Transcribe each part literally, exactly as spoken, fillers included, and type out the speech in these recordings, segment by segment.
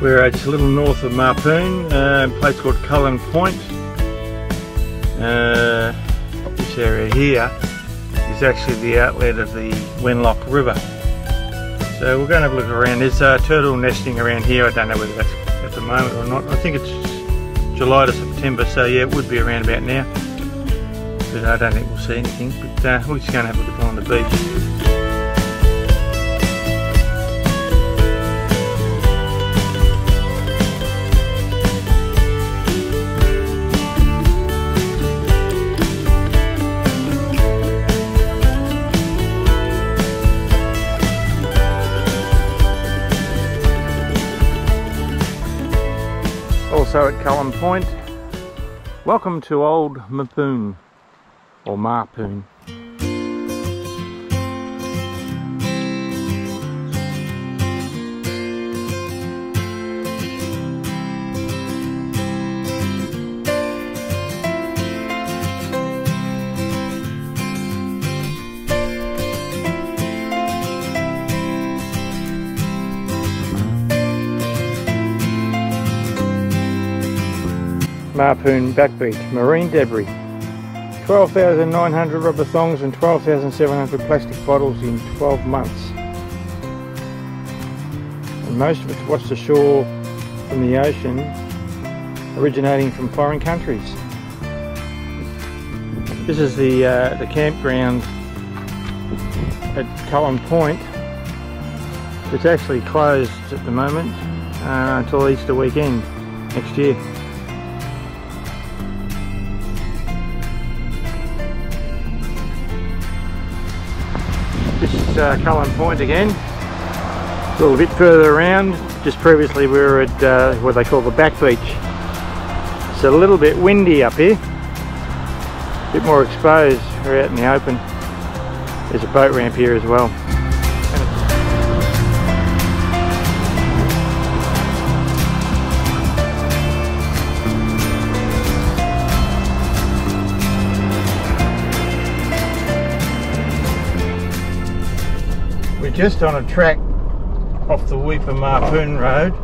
We're just a little north of Mapoon, uh, a place called Cullen Point. Uh, this area here is actually the outlet of the Wenlock River. So we're going to have a look around. There's uh, turtle nesting around here. I don't know whether that's at the moment or not. I think it's July to September, so yeah, it would be around about now. But I don't think we'll see anything. But uh, we're just going to have a look along the beach. So at Cullen Point, welcome to Old Mapoon, or Mapoon. Mapoon Back Beach, marine debris, twelve thousand nine hundred rubber thongs and twelve thousand seven hundred plastic bottles in twelve months. And most of it's washed ashore from the ocean, originating from foreign countries. This is the, uh, the campground at Cullen Point. It's actually closed at the moment uh, until Easter weekend next year. Uh, Cullen Point again, a little bit further around. Just previously we were at uh, what they call the Back Beach. It's a little bit windy up here, a bit more exposed. We're out in the open. There's a boat ramp here as well. Just on a track off the Weipa Mapoon Road,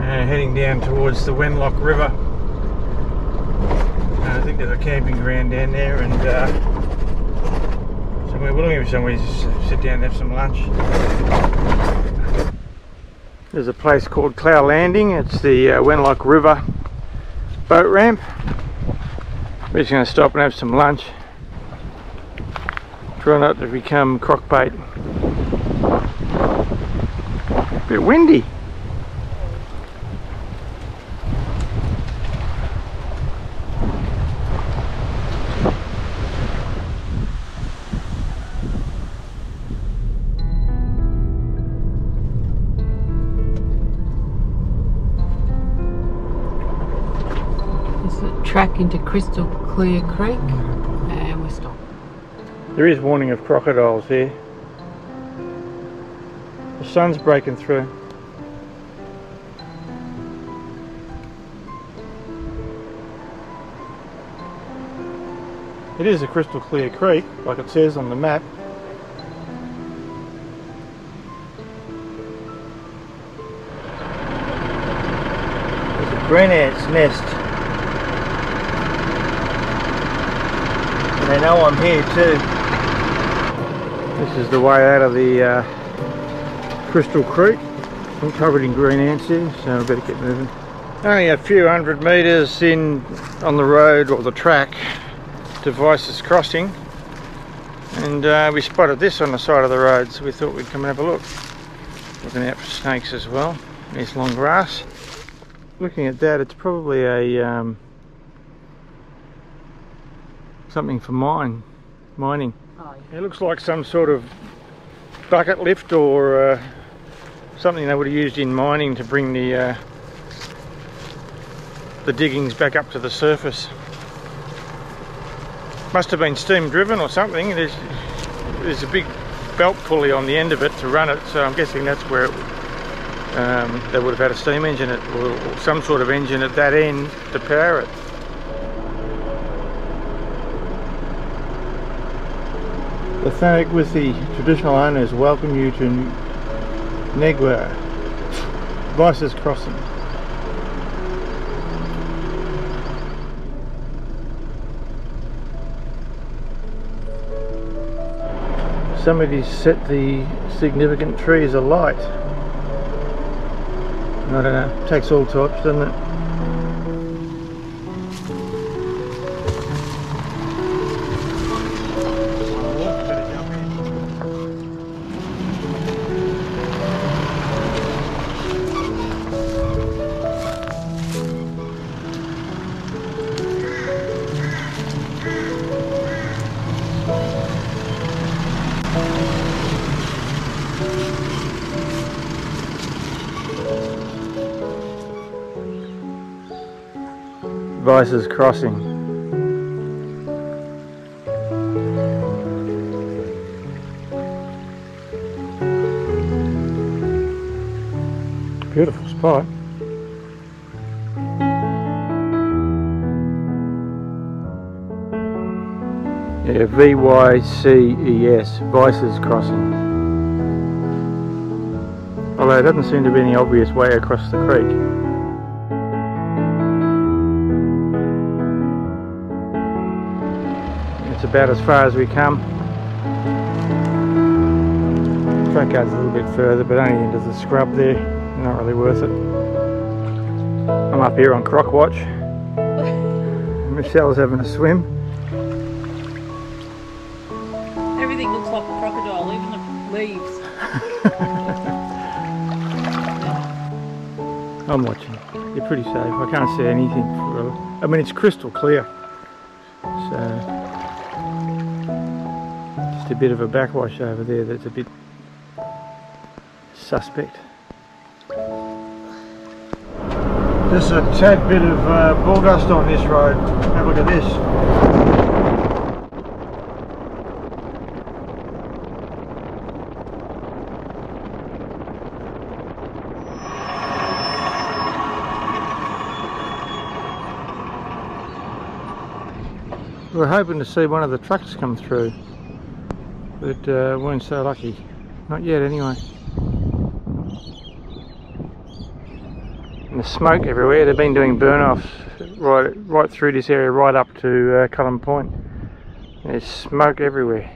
uh, heading down towards the Wenlock River. Uh, I think there's a camping ground down there, and uh, somewhere we're looking for somewhere to sit down and have some lunch. There's a place called Clough Landing. It's the uh, Wenlock River boat ramp. We're just going to stop and have some lunch. Try not to become crockbait. Bit windy. It's a track into Crystal Clear Creek, and we stop. There is warning of crocodiles here. The sun's breaking through. It is a crystal clear creek, like it says on the map. There's a green ant's nest. And they know I'm here too. This is the way out of the uh, Crystal Creek. I'm covered in green ants here, so I better get moving. Only a few hundred metres in on the road, or the track, to Vyces Crossing, and uh, we spotted this on the side of the road, so we thought we'd come and have a look. Looking out for snakes as well. There's long grass. Looking at that, it's probably a um, something for mine, mining. Oh, yeah. It looks like some sort of bucket lift or uh, something they would have used in mining to bring the uh, the diggings back up to the surface. Must have been steam driven or something. There's, there's a big belt pulley on the end of it to run it, so I'm guessing that's where it, um, they would have had a steam engine at, or some sort of engine at that end to power it. The Fennec with the traditional owners welcome you to Negwa, Vyces Crossing. Somebody's set the significant trees alight. I don't know, takes all types, doesn't it? Vyces Crossing. Beautiful spot. Yeah, V Y C E S, Vyces Crossing. Although there doesn't seem to be any obvious way across the creek. About as far as we come. The front goes a little bit further, but only into the scrub there. Not really worth it. I'm up here on croc watch. Michelle's having a swim. Everything looks like a crocodile, even the leaves. I'm watching. You're pretty safe. I can't see anything really. I mean, it's crystal clear. So. A bit of a backwash over there that's a bit suspect. There's a tad bit of uh, ball dust on this road. Have a look at this. We're hoping to see one of the trucks come through, but uh, weren't so lucky. Not yet anyway. And the smoke everywhere. They've been doing burn-offs right, right through this area, right up to uh, Cullen Point. There's smoke everywhere.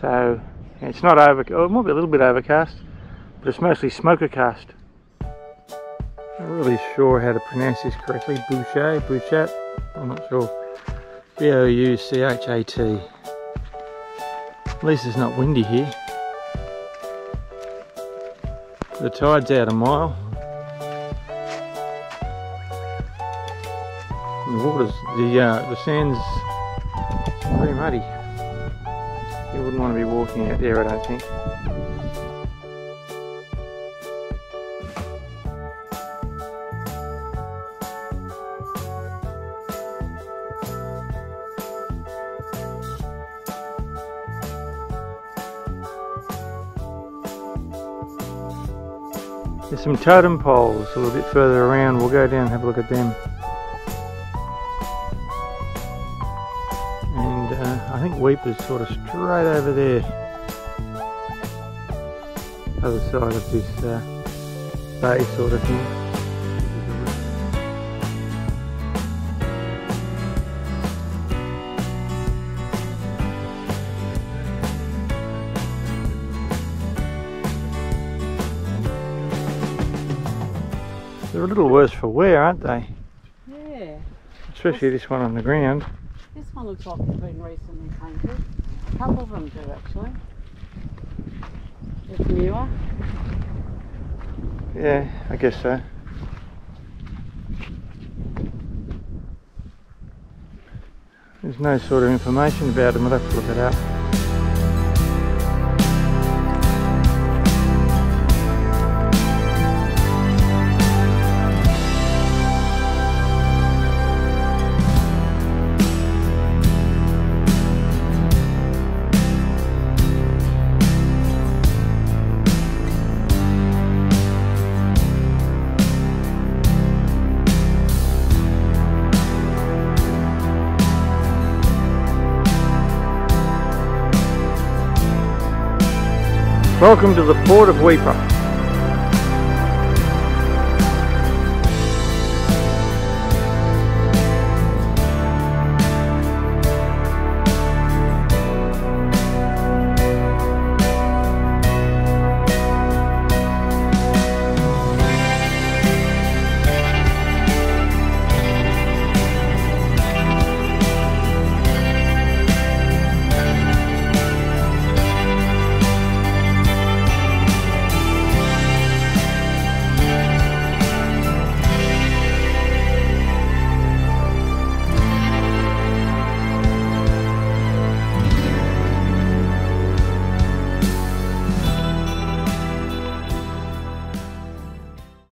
So it's not over. Oh, it might be a little bit overcast, but it's mostly smokercast. Not really sure how to pronounce this correctly. Bouchat, Bouchat. I'm not sure. B O U C H A T. At least it's not windy here. The tide's out a mile. And the water's, the uh, the sand's pretty muddy. You wouldn't want to be walking out there, I don't think. There's some totem poles a little bit further around. We'll go down and have a look at them. And uh, I think Weipa's sort of straight over there. Other side of this uh, bay sort of thing. They're a little worse for wear, aren't they? Yeah. Especially this one on the ground. This one looks like it's been recently painted. A couple of them do actually. It's newer. Yeah, I guess so. There's no sort of information about them. I'll have to look it up. Welcome to the port of Weipa.